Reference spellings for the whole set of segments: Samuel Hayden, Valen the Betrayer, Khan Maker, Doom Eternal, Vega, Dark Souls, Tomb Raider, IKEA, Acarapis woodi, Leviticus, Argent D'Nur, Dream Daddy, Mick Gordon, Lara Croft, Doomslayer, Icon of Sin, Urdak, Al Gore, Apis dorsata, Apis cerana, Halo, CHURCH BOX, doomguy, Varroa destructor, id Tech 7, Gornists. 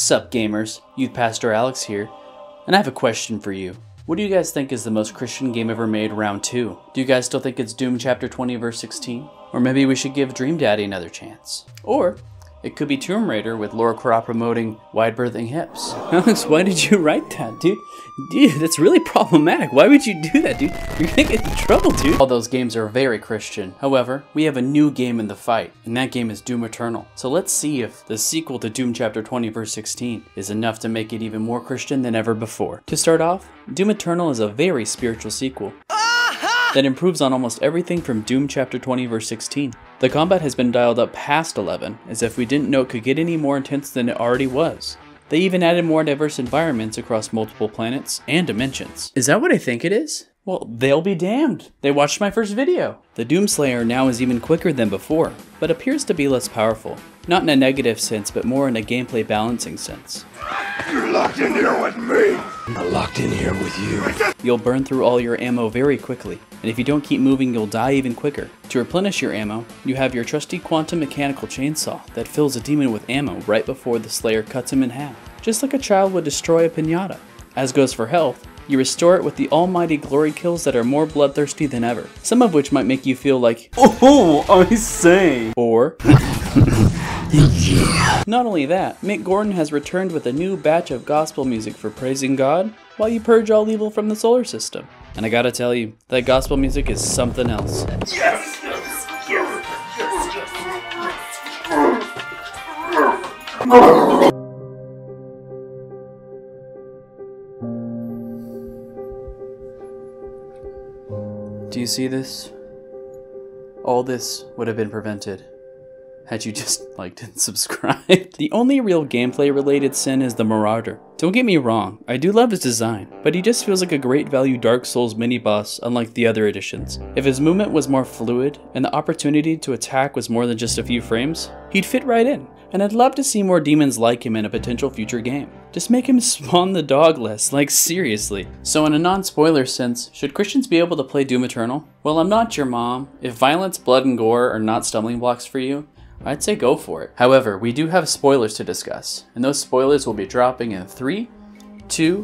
Sup gamers, Youth Pastor Alex here, and I have a question for you. What do you guys think is the most Christian game ever made round 2? Do you guys still think it's Doom chapter 20 verse 16? Or maybe we should give Dream Daddy another chance? Or it could be Tomb Raider with Lara Croft promoting wide birthing hips. Alex, why did you write that, dude? Dude, that's really problematic. Why would you do that, dude? You're gonna get in trouble, dude. All those games are very Christian. However, we have a new game in the fight, and that game is Doom Eternal. So let's see if the sequel to Doom Chapter 20 verse 16 is enough to make it even more Christian than ever before. To start off, Doom Eternal is a very spiritual sequel that improves on almost everything from Doom Chapter 20 verse 16. The combat has been dialed up past 11, as if we didn't know it could get any more intense than it already was. They even added more diverse environments across multiple planets and dimensions. Is that what I think it is? Well, they'll be damned. They watched my first video. The Doomslayer now is even quicker than before, but appears to be less powerful. Not in a negative sense, but more in a gameplay balancing sense. You're locked in here with me. I'm locked in here with you. You'll burn through all your ammo very quickly, and if you don't keep moving, you'll die even quicker. To replenish your ammo, you have your trusty quantum mechanical chainsaw that fills a demon with ammo right before the Slayer cuts him in half, just like a child would destroy a piñata. As goes for health, you restore it with the almighty glory kills that are more bloodthirsty than ever, some of which might make you feel like, oh, I say, or yeah. Not only that, Mick Gordon has returned with a new batch of gospel music for praising God while you purge all evil from the solar system. And I gotta tell you, that gospel music is something else. Yes! Yes! Yes! Yes! Yes! Do you see this? All this would have been prevented had you just liked and subscribed. The only real gameplay related sin is the Marauder. Don't get me wrong, I do love his design, but he just feels like a great value Dark Souls mini boss unlike the other editions. If his movement was more fluid and the opportunity to attack was more than just a few frames, he'd fit right in, and I'd love to see more demons like him in a potential future game. Just make him spawn the dog less, like seriously. So in a non-spoiler sense, should Christians be able to play Doom Eternal? Well, I'm not your mom. If violence, blood, and gore are not stumbling blocks for you, I'd say go for it. However, we do have spoilers to discuss, and those spoilers will be dropping in 3, 2,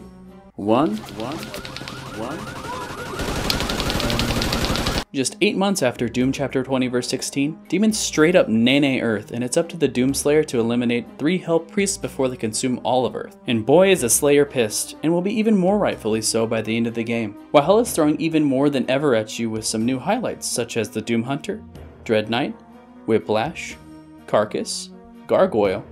1. Just 8 months after Doom Chapter 20 verse 16, demons straight up nene Earth, and it's up to the Doomslayer to eliminate 3 Hell Priests before they consume all of Earth. And boy is the Slayer pissed, and will be even more rightfully so by the end of the game, while Hell is throwing even more than ever at you with some new highlights such as the Doom Hunter, Dread Knight, Whiplash, Carcass, Gargoyle,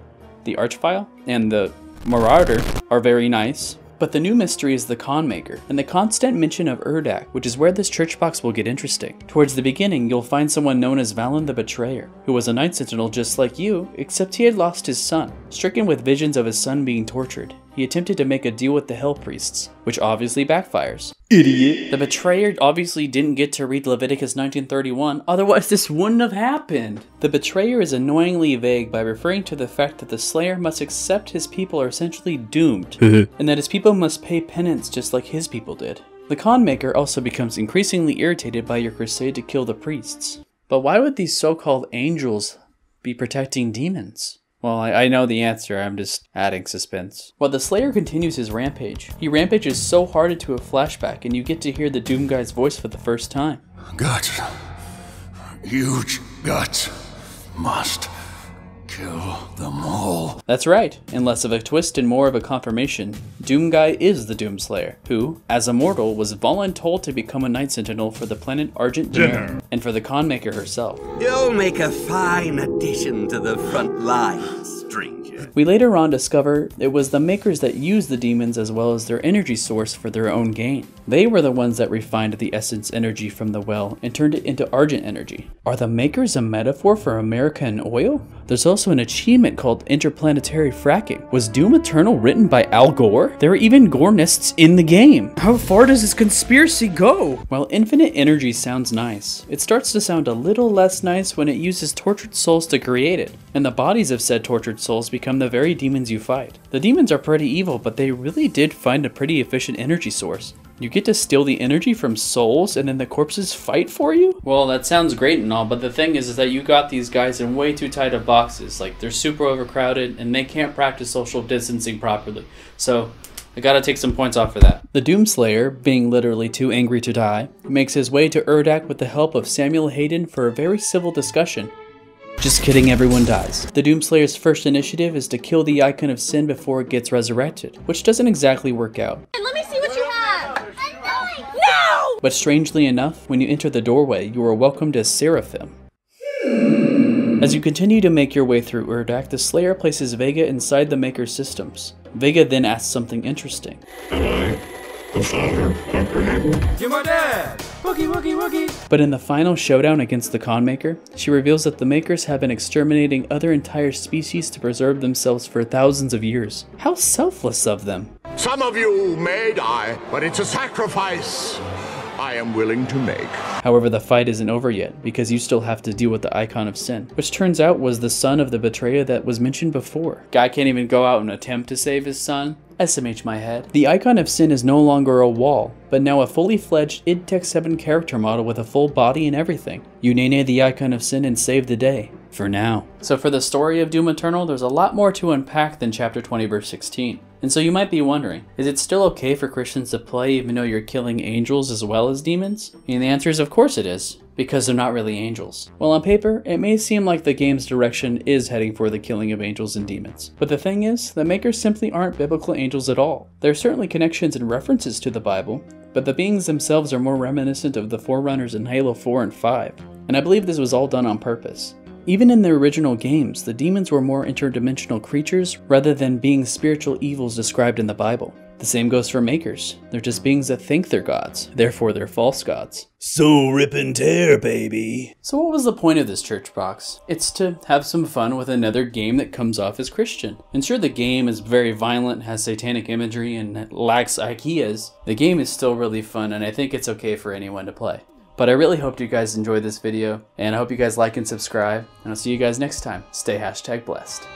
the Archfile, and the Marauder are very nice. But the new mystery is the Khan Maker, and the constant mention of Urdak, which is where this church box will get interesting. Towards the beginning, you'll find someone known as Valen the Betrayer, who was a Night Sentinel just like you, except he had lost his son. Stricken with visions of his son being tortured, he attempted to make a deal with the Hell Priests, which obviously backfires. Idiot. The Betrayer obviously didn't get to read Leviticus 19:31, otherwise this wouldn't have happened. The Betrayer is annoyingly vague by referring to the fact that the Slayer must accept his people are essentially doomed, and that his people must pay penance just like his people did. The Khan Maker also becomes increasingly irritated by your crusade to kill the priests. But why would these so-called angels be protecting demons? Well, I know the answer, I'm just adding suspense. While the Slayer continues his rampage, he rampages so hard into a flashback, and you get to hear the Doom guy's voice for the first time. God, huge guts must kill them all. That's right, and less of a twist and more of a confirmation, Doom guy is the Doom Slayer, who, as a mortal, was voluntold to become a Night Sentinel for the planet Argent D'Nur, and for the Khan Maker herself. You'll make a fine addition to the front line, stranger. We later on discover it was the Makers that used the demons as well as their energy source for their own gain. They were the ones that refined the essence energy from the well and turned it into Argent energy. Are the Makers a metaphor for America and oil? There's also an achievement called interplanetary fracking. Was Doom Eternal written by Al Gore? There are even Gornists in the game. How far does this conspiracy go? While infinite energy sounds nice, it starts to sound a little less nice when it uses tortured souls to create it, and the bodies of said tortured souls become the very demons you fight. The demons are pretty evil, but they really did find a pretty efficient energy source. You get to steal the energy from souls and then the corpses fight for you? Well, that sounds great and all, but the thing is that you got these guys in way too tight of boxes. Like, they're super overcrowded and they can't practice social distancing properly. So I gotta take some points off for that. The Doomslayer, being literally too angry to die, makes his way to Urdak with the help of Samuel Hayden for a very civil discussion. Just kidding, everyone dies. The Doomslayer's first initiative is to kill the Icon of Sin before it gets resurrected, which doesn't exactly work out. Let me see what you have! No! But strangely enough, when you enter the doorway, you are welcomed as Seraphim. As you continue to make your way through Urdak, the Slayer places Vega inside the Maker's systems. Vega then asks something interesting. You're my dad! Wookie, wookie, wookie! But in the final showdown against the Khan Maker, she reveals that the Makers have been exterminating other entire species to preserve themselves for thousands of years. How selfless of them! Some of you may die, but it's a sacrifice I am willing to make. However, the fight isn't over yet, because you still have to deal with the Icon of Sin, which turns out was the son of the Betrayer that was mentioned before. Guy can't even go out and attempt to save his son. SMH my head. The Icon of Sin is no longer a wall, but now a fully fledged id Tech 7 character model with a full body and everything. You nene the Icon of Sin and save the day. For now. So for the story of Doom Eternal, there's a lot more to unpack than chapter 20 verse 16. And so you might be wondering, is it still okay for Christians to play even though you're killing angels as well as demons? And the answer is of course it is, because they're not really angels. Well, on paper, it may seem like the game's direction is heading for the killing of angels and demons. But the thing is, the Makers simply aren't biblical angels at all. There are certainly connections and references to the Bible, but the beings themselves are more reminiscent of the Forerunners in Halo 4 and 5. And I believe this was all done on purpose. Even in the original games, the demons were more interdimensional creatures rather than being spiritual evils described in the Bible. The same goes for Makers. They're just beings that think they're gods, therefore they're false gods. So rip and tear, baby. So what was the point of this church box? It's to have some fun with another game that comes off as Christian. And sure, the game is very violent, has satanic imagery, and lacks IKEAs. The game is still really fun, and I think it's okay for anyone to play. But I really hope you guys enjoyed this video, and I hope you guys like and subscribe, and I'll see you guys next time. Stay #blessed.